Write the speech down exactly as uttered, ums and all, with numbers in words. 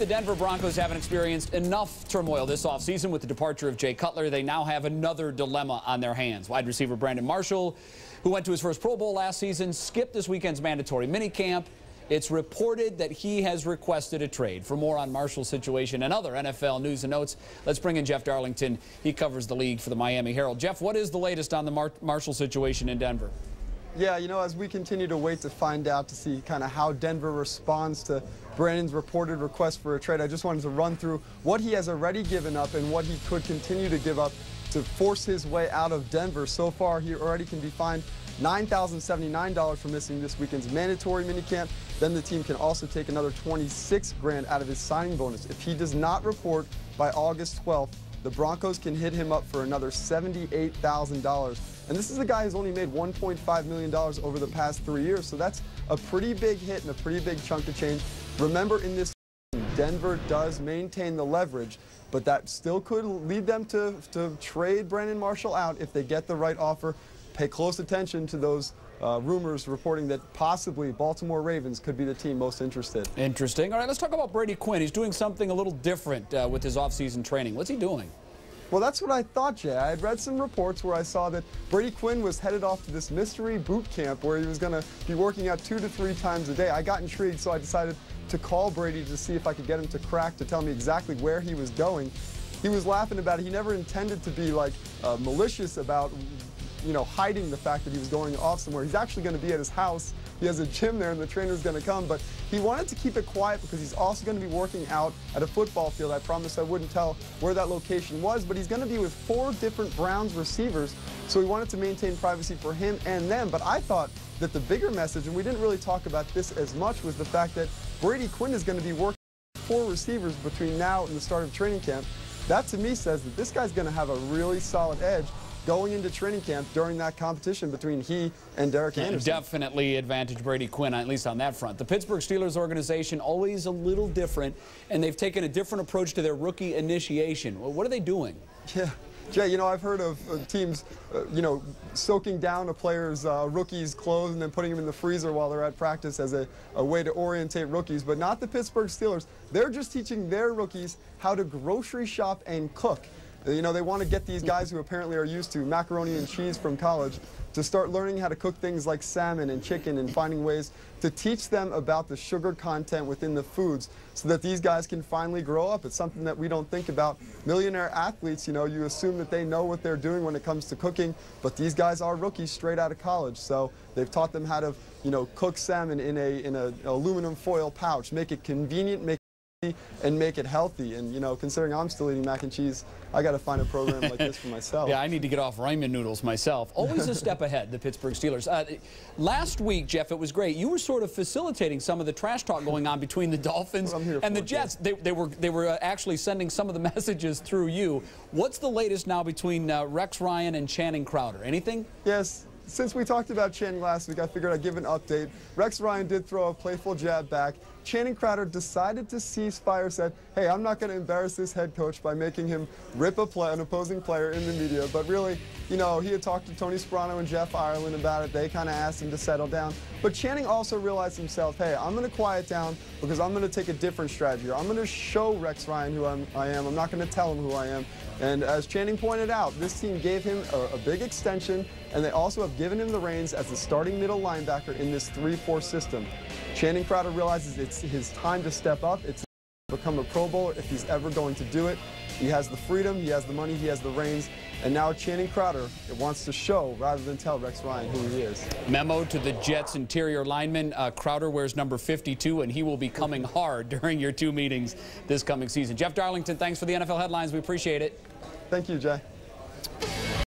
The Denver Broncos haven't experienced enough turmoil this offseason with the departure of Jay Cutler. They now have another dilemma on their hands. Wide receiver Brandon Marshall, who went to his first Pro Bowl last season, skipped this weekend's mandatory minicamp. It's reported that he has requested a trade. For more on Marshall's situation and other N F L news and notes, let's bring in Jeff Darlington. He covers the league for the Miami Herald. Jeff, what is the latest on the Mar- Marshall situation in Denver? Yeah, you know, as we continue to wait to find out to see kind of how Denver responds to Brandon's reported request for a trade, I just wanted to run through what he has already given up and what he could continue to give up to force his way out of Denver. So far, he already can be fined nine thousand seventy-nine dollars for missing this weekend's mandatory minicamp. Then the team can also take another twenty-six grand out of his signing bonus. If he does not report by August twelfth, the Broncos can hit him up for another seventy-eight thousand dollars. And this is a guy who's only made one point five million dollars over the past three years, so that's a pretty big hit and a pretty big chunk of change. Remember, in this Denver does maintain the leverage, but that still could lead them to, to trade Brandon Marshall out if they get the right offer. Pay close attention to those Uh, rumors reporting that possibly Baltimore Ravens could be the team most interested. Interesting. All right, let's talk about Brady Quinn. He's doing something a little different uh, with his offseason training. What's he doing? Well, that's what I thought, Jay. I had read some reports where I saw that Brady Quinn was headed off to this mystery boot camp where he was going to be working out two to three times a day. I got intrigued, so I decided to call Brady to see if I could get him to crack to tell me exactly where he was going. He was laughing about it. He never intended to be, like, uh, malicious about, you know, hiding the fact that he was going off somewhere. He's actually going to be at his house. He has a gym there, and the trainer's going to come. But he wanted to keep it quiet because he's also going to be working out at a football field. I promised I wouldn't tell where that location was, but he's going to be with four different Browns receivers. So he wanted to maintain privacy for him and them. But I thought that the bigger message, and we didn't really talk about this as much, was the fact that Brady Quinn is going to be working with four receivers between now and the start of training camp. That, to me, says that this guy's going to have a really solid edge going into training camp during that competition between he and Derek Anderson. Definitely advantage Brady Quinn, at least on that front. The Pittsburgh Steelers organization, always a little different, and they've taken a different approach to their rookie initiation. What are they doing? Yeah, Jay, you know, I've heard of uh, teams, uh, you know, soaking down a player's uh, rookie's clothes and then putting them in the freezer while they're at practice as a, a way to orientate rookies, but not the Pittsburgh Steelers. They're just teaching their rookies how to grocery shop and cook. You know, they want to get these guys who apparently are used to macaroni and cheese from college to start learning how to cook things like salmon and chicken and finding ways to teach them about the sugar content within the foods so that these guys can finally grow up. It's something that we don't think about. Millionaire athletes, you know, you assume that they know what they're doing when it comes to cooking, but these guys are rookies straight out of college. So they've taught them how to, you know, cook salmon in a in a aluminum foil pouch, make it convenient, make and make it healthy. And, you know, considering I'm still eating mac and cheese, I got to find a program like this for myself. Yeah, I need to get off ramen noodles myself. Always a step ahead, the Pittsburgh Steelers. Uh, last week, Jeff, it was great. You were sort of facilitating some of the trash talk going on between the Dolphins and the Jets. They, they were they were actually sending some of the messages through you. What's the latest now between uh, Rex Ryan and Channing Crowder? Anything? Yes. Since we talked about Channing last week, I figured I'd give an update. Rex Ryan did throw a playful jab back. Channing Crowder decided to cease fire, said, hey, I'm not going to embarrass this head coach by making him rip a play, an opposing player in the media. But really, you know, he had talked to Tony Sparano and Jeff Ireland about it. They kind of asked him to settle down. But Channing also realized himself, hey, I'm going to quiet down because I'm going to take a different strategy. I'm going to show Rex Ryan who I'm, I am. I'm not going to tell him who I am. And as Channing pointed out, this team gave him a, a big extension, and they also have given him the reins as the starting middle linebacker in this three four system. Channing Crowder realizes it's his time to step up. It's become a Pro Bowler if he's ever going to do it. He has the freedom, he has the money, he has the reins, and now Channing Crowder wants to show rather than tell Rex Ryan who he is. Memo to the Jets interior lineman, uh, Crowder wears number fifty-two, and he will be coming hard during your two meetings this coming season. Jeff Darlington, thanks for the N F L headlines. We appreciate it. Thank you, Jay.